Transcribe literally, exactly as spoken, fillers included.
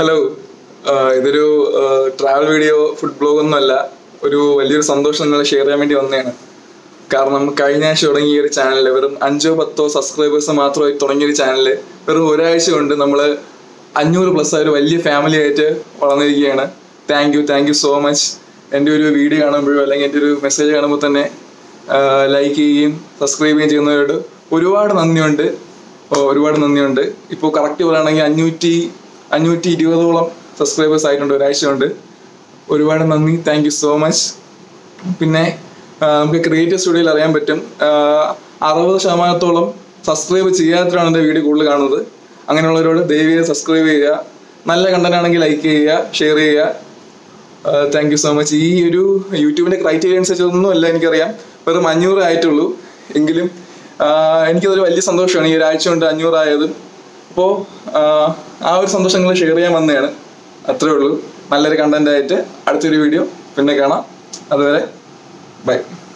Hello, uh, this is a travel video, food blog. I will share a video with you. Because I have channel, five to ten subscribers on this channel. We family. Thank you, thank you so much. If you like video, like message, like, subscribe. Annuity development subscribers site under Raishund. Thank you so much. Pinna, um, creative studio Ariam Betum, uh, Arava Shama Tolum, subscribe with Chiatra and the video Gulaganother. Anganola, they subscribe area, Nalakandanagi like area, share area. Thank you so much. You do YouTube criteria and such no Lankaria, but a manure I to Lu, Inglim, uh, and Killer Elisondo Shani Raichund and Nura. So, uh, I will share this video. I will share this video. Bye.